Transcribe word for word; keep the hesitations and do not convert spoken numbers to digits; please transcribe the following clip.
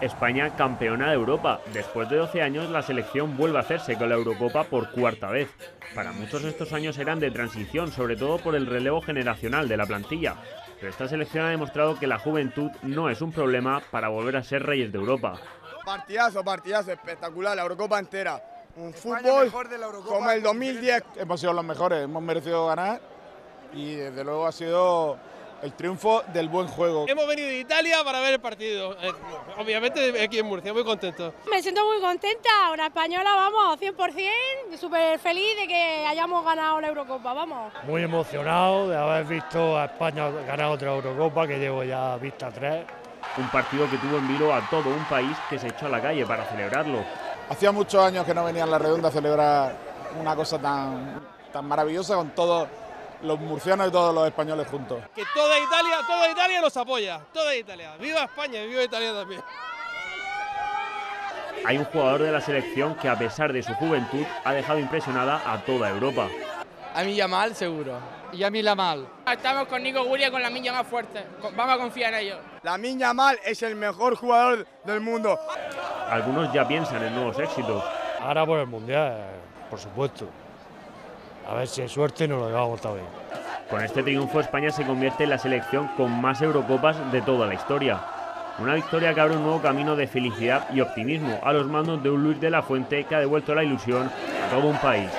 España campeona de Europa. Después de doce años, la selección vuelve a hacerse con la Eurocopa por cuarta vez. Para muchos estos años eran de transición, sobre todo por el relevo generacional de la plantilla. Pero esta selección ha demostrado que la juventud no es un problema para volver a ser reyes de Europa. Partidazo, partidazo, espectacular, la Eurocopa entera. Un fútbol como el dos mil diez. Hemos sido los mejores, hemos merecido ganar y desde luego ha sido el triunfo del buen juego. Hemos venido de Italia para ver el partido, obviamente aquí en Murcia, muy contento. Me siento muy contenta, una española, vamos, cien por cien, súper feliz de que hayamos ganado la Eurocopa, vamos. Muy emocionado de haber visto a España ganar otra Eurocopa, que llevo ya vista tres. Un partido que tuvo en vilo a todo un país que se echó a la calle para celebrarlo. Hacía muchos años que no venía a La Redonda a celebrar una cosa tan, tan maravillosa con todos los murcianos y todos los españoles juntos. Que toda Italia, toda Italia nos apoya, toda Italia. ¡Viva España y viva Italia también! Hay un jugador de la selección que a pesar de su juventud ha dejado impresionada a toda Europa. A mí Yamal seguro, y a mí Yamal. Estamos con Nico Guria, con Lamine Yamal fuerte, vamos a confiar en ellos. Lamine Yamal es el mejor jugador del mundo. Algunos ya piensan en nuevos éxitos. Ahora por el Mundial, por supuesto. A ver si hay suerte y nos lo llevamos también. Con este triunfo España se convierte en la selección con más Eurocopas de toda la historia. Una victoria que abre un nuevo camino de felicidad y optimismo a los mandos de un Luis de la Fuente que ha devuelto la ilusión a todo un país.